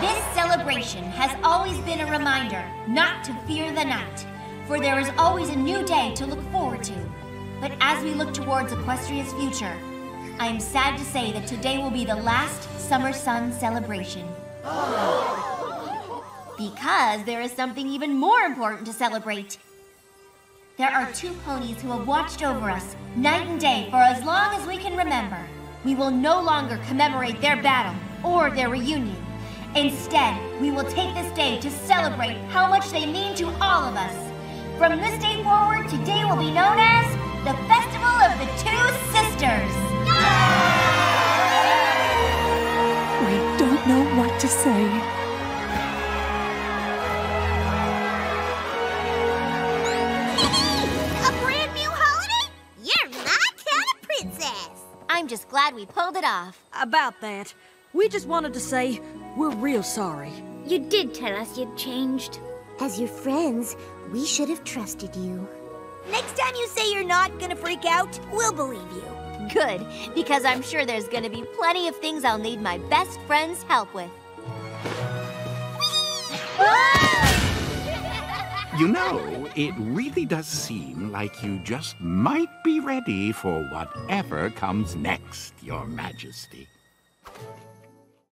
This celebration has always been a reminder not to fear the night, for there is always a new day to look forward to. But as we look towards Equestria's future, I am sad to say that today will be the last Summer Sun Celebration. Because there is something even more important to celebrate. There are two ponies who have watched over us night and day for as long as we can remember. We will no longer commemorate their battle or their reunion. Instead, we will take this day to celebrate how much they mean to all of us. From this day forward, today will be known as the Festival of the Two Sisters. We don't know what to say. I'm just glad we pulled it off. About that, we just wanted to say we're real sorry. You did tell us you'd changed. As your friends, we should have trusted you. Next time you say you're not gonna freak out, we'll believe you. Good, because I'm sure there's gonna be plenty of things I'll need my best friend's help with. You know, it really does seem like you just might be ready for whatever comes next, Your Majesty.